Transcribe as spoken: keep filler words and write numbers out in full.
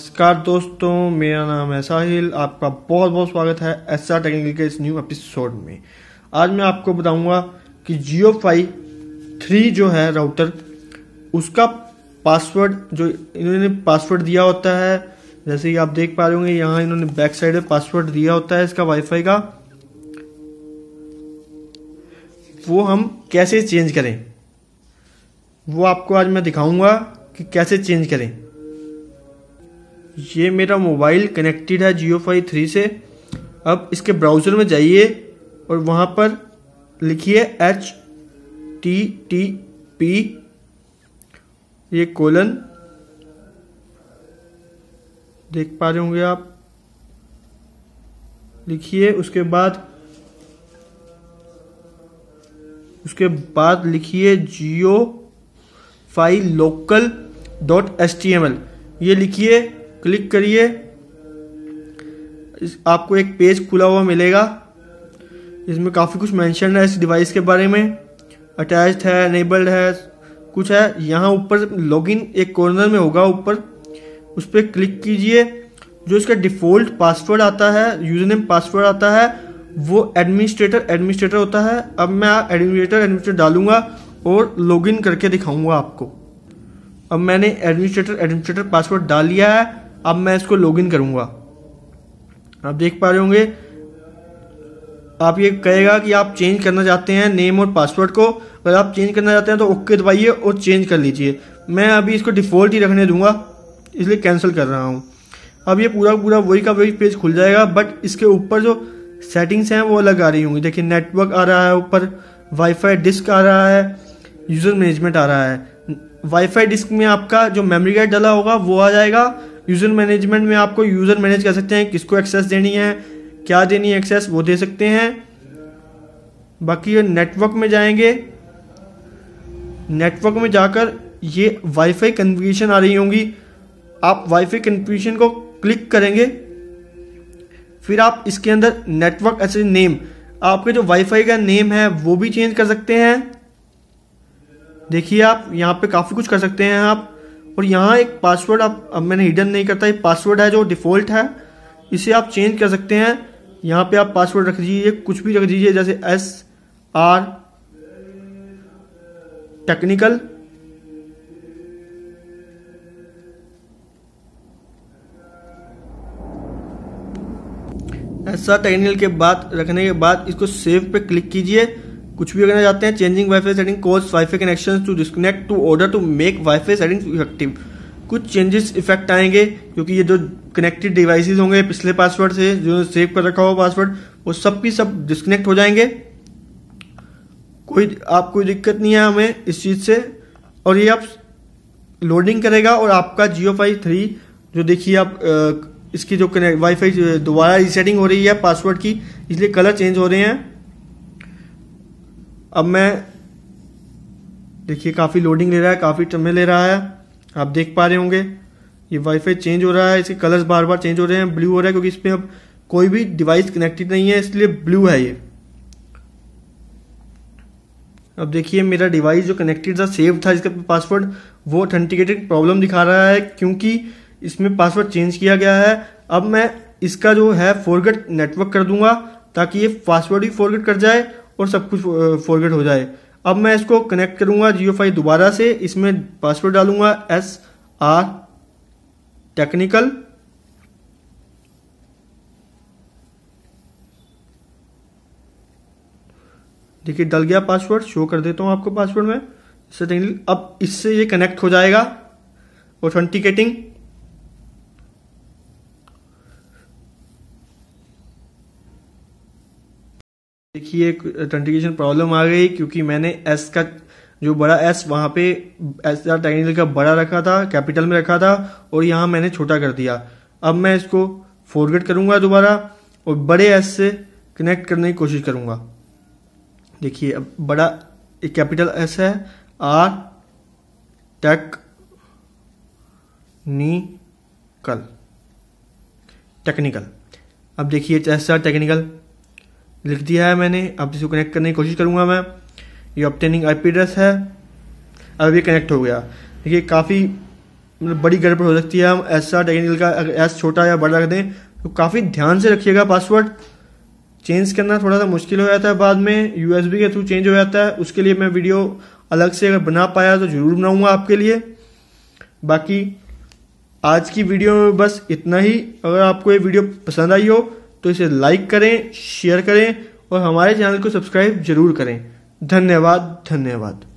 नमस्कार दोस्तों, मेरा नाम है साहिल। आपका बहुत बहुत स्वागत है एसआर टेक्निकल के इस न्यू एपिसोड में। आज मैं आपको बताऊंगा कि JioFi थ्री जो है राउटर, उसका पासवर्ड जो इन्होंने पासवर्ड दिया होता है, जैसे कि आप देख पा रहे होंगे यहाँ इन्होंने बैक साइड में पासवर्ड दिया होता है इसका वाईफाई का, वो हम कैसे चेंज करें वो आपको आज मैं दिखाऊंगा कि कैसे चेंज करें। ये मेरा मोबाइल कनेक्टेड है JioFi थ्री से। अब इसके ब्राउज़र में जाइए और वहाँ पर लिखिए एच टी टी पी ये कोलन, देख पा रहे होंगे आप, लिखिए उसके बाद उसके बाद लिखिए JioFi local dot H T M L ये लिखिए, क्लिक करिए। आपको एक पेज खुला हुआ मिलेगा, इसमें काफ़ी कुछ मेंशन है इस डिवाइस के बारे में, अटैच्ड है, एनेबल्ड है, कुछ है। यहाँ ऊपर लॉगिन एक कॉर्नर में होगा ऊपर, उस पर क्लिक कीजिए। जो इसका डिफ़ॉल्ट पासवर्ड आता है, यूज़र नेम पासवर्ड आता है, वो एडमिनिस्ट्रेटर एडमिनिस्ट्रेटर होता है। अब मैं एडमिनिस्ट्रेटर एडमिनिस्ट्रेटर डालूंगा और लॉगिन करके दिखाऊंगा आपको। अब मैंने एडमिनिस्ट्रेटर एडमिनिस्ट्रेटर पासवर्ड डाल लिया है। अब मैं इसको लॉगिन करूंगा। आप देख पा रहे होंगे, आप ये कहेगा कि आप चेंज करना चाहते हैं नेम और पासवर्ड को। अगर आप चेंज करना चाहते हैं तो ओके दबाइए और चेंज कर लीजिए। मैं अभी इसको डिफ़ॉल्ट ही रखने दूंगा, इसलिए कैंसिल कर रहा हूँ। अब ये पूरा पूरा वही का वही पेज खुल जाएगा, बट इसके ऊपर जो सेटिंग्स हैं वो अलग आ रही होंगी। देखिए नेटवर्क आ रहा है ऊपर, वाईफाई डिस्क आ रहा है, यूज़र मैनेजमेंट आ रहा है। वाईफाई डिस्क में आपका जो मेमोरी कार्ड डला होगा वो आ जाएगा। यूज़र मैनेजमेंट में आपको यूज़र मैनेज कर सकते हैं, किसको एक्सेस देनी है, क्या देनी है एक्सेस, वो दे सकते हैं। बाकी नेटवर्क में जाएंगे, नेटवर्क में जाकर ये वाईफाई कॉन्फ़िगरेशन आ रही होंगी। आप वाईफाई कॉन्फ़िगरेशन को क्लिक करेंगे, फिर आप इसके अंदर नेटवर्क ऐसे नेम, आपके जो वाईफाई का नेम है वो भी चेंज कर सकते हैं। देखिए आप यहाँ पे काफ़ी कुछ कर सकते हैं आप। और यहाँ एक पासवर्ड, आप अब मैंने हिडन नहीं करता, ये पासवर्ड है जो डिफ़ॉल्ट है, इसे आप चेंज कर सकते हैं। यहाँ पे आप पासवर्ड रख दीजिए, कुछ भी रख दीजिए, जैसे एस आर टेक्निकल। ऐसा टेक्निकल के बाद रखने के बाद इसको सेव पे क्लिक कीजिए। कुछ भी करना चाहते हैं, changing wifi setting course WiFi connection to disconnect to order to make wifi settings effective. कुछ चेंजेस इफेक्ट आएंगे क्योंकि ये जो कनेक्टेड डिवाइसेस होंगे पिछले पासवर्ड से जो सेव कर रखा हो पासवर्ड, वो सब की सब डिस्कनेक्ट हो जाएंगे। कोई आपको दिक्कत नहीं है हमें इस चीज़ से। और ये आप लोडिंग करेगा और आपका JioFi थ्री जो देखिए आप आ, इसकी जो कनेक्ट वाईफाई दोबारा रीसेटिंग हो रही है पासवर्ड की, इसलिए कलर चेंज हो रहे हैं। अब मैं देखिए काफ़ी लोडिंग ले रहा है, काफ़ी समय ले रहा है, आप देख पा रहे होंगे। ये वाईफाई चेंज हो रहा है, इसके कलर्स बार बार चेंज हो रहे हैं, ब्लू हो रहा है क्योंकि इस पर अब कोई भी डिवाइस कनेक्टेड नहीं है इसलिए ब्लू है ये। अब देखिए मेरा डिवाइस जो कनेक्टेड था, सेव था, इसका पासवर्ड, वो ऑथेंटिकेटेड प्रॉब्लम दिखा रहा है क्योंकि इसमें पासवर्ड चेंज किया गया है। अब मैं इसका जो है फॉरगेट नेटवर्क कर दूंगा ताकि ये पासवर्ड भी फॉरगेट कर जाए और सब कुछ फॉरगेट हो जाए। अब मैं इसको कनेक्ट करूंगा JioFi दोबारा से, इसमें पासवर्ड डालूंगा एस आर टेक्निकल। देखिए डल गया पासवर्ड, शो कर देता हूं आपको पासवर्ड में इससे टेक्निकल। अब इससे ये कनेक्ट हो जाएगा ऑथेंटिकेटिंग। देखिए एक ऑथेंटिकेशन प्रॉब्लम आ गई क्योंकि मैंने एस का जो बड़ा एस वहाँ पे एस आर टेक्निकल का बड़ा रखा था, कैपिटल में रखा था, और यहाँ मैंने छोटा कर दिया। अब मैं इसको फॉरगेट करूँगा दोबारा और बड़े एस से कनेक्ट करने की कोशिश करूँगा। देखिए अब बड़ा एक कैपिटल एस है, R technical technical. अब देखिए एस आर टेक्निकल लिख दिया है मैंने। अब इसको कनेक्ट करने की कोशिश करूंगा मैं। ये ऑब्टेनिंग आईपी एड्रेस है, अब ये कनेक्ट हो गया। देखिए काफ़ी बड़ी गड़बड़ हो सकती है। हम एस आर टेक्निकल का एस छोटा या बड़ा रख दें तो काफ़ी ध्यान से रखिएगा। पासवर्ड चेंज करना थोड़ा सा मुश्किल हो जाता है, बाद में यूएसबी के थ्रू चेंज हो जाता है। उसके लिए मैं वीडियो अलग से अगर बना पाया तो ज़रूर बनाऊंगा आपके लिए। बाकी आज की वीडियो में बस इतना ही। अगर आपको ये वीडियो पसंद आई हो तो इसे लाइक करें, शेयर करें और हमारे चैनल को सब्सक्राइब जरूर करें। धन्यवाद धन्यवाद।